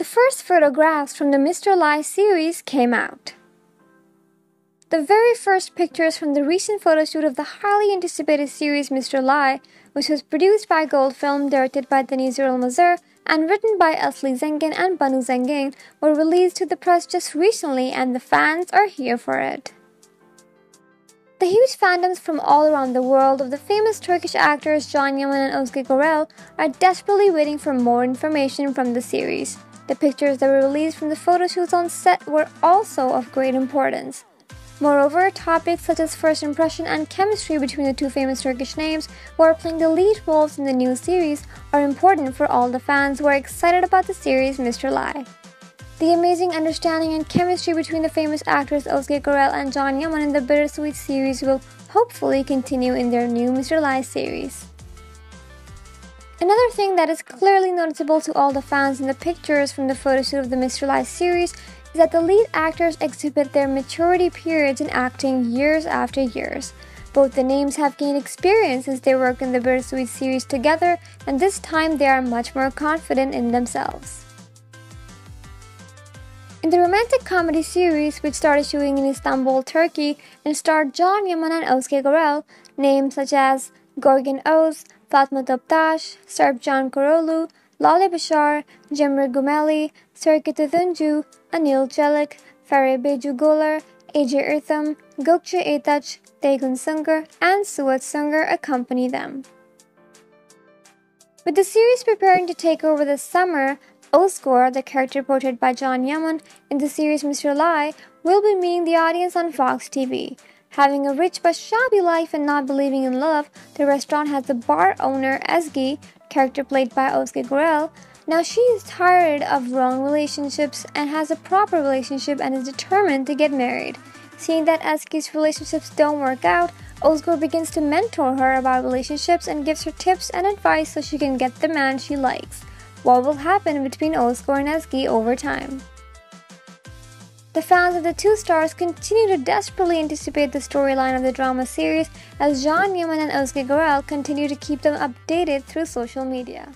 the first photographs from the Mr. Lie series came out. The very first pictures from the recent photoshoot of the highly anticipated series Mr. Lie, which was produced by Goldfilm, directed by Deniz Uralmazur, and written by Asli Zengin and Banu Zengin, were released to the press just recently, and the fans are here for it. The huge fandoms from all around the world of the famous Turkish actors Can Yaman and Özge Gürel are desperately waiting for more information from the series. The pictures that were released from the photoshoots on set were also of great importance. Moreover, topics such as first impression and chemistry between the two famous Turkish names who are playing the lead roles in the new series are important for all the fans who are excited about the series Mr. Lie. The amazing understanding and chemistry between the famous actors Özge Gürel and Can Yaman in the Bersuit series will hopefully continue in their new Mr. Lie series. Another thing that is clearly noticeable to all the fans in the pictures from the photoshoot of the Mr. Lie series is that the lead actors exhibit their maturity periods in acting years after years. Both the names have gained experience since they worked in the Bersuit series together, and this time they are much more confident in themselves. In the romantic comedy series, which started shooting in Istanbul, Turkey, and starred Can Yaman and Özge Gürel, names such as Gorgon Oz, Fatma Toptash, Serb John Korolu, Lali Bashar, Jemre Gumeli, Serkita Dunju, Anil Jellik, Faray Beju Golar, AJ Irtham, Gökçe Etaj, Daegun Sungar, and Suat Sungar accompany them. With the series preparing to take over this summer, Özgür, the character portrayed by Can Yaman in the series Mr. Lie, will be meeting the audience on FOX TV. Having a rich but shabby life and not believing in love, the restaurant has the bar owner Özge, character played by Özge Gürel. Now she is tired of wrong relationships and has a proper relationship and is determined to get married. Seeing that Özge's relationships don't work out, Özgür begins to mentor her about relationships and gives her tips and advice so she can get the man she likes. What will happen between Özgür and Özge over time? The fans of the two stars continue to desperately anticipate the storyline of the drama series as Can Yaman and Özge Gürel continue to keep them updated through social media.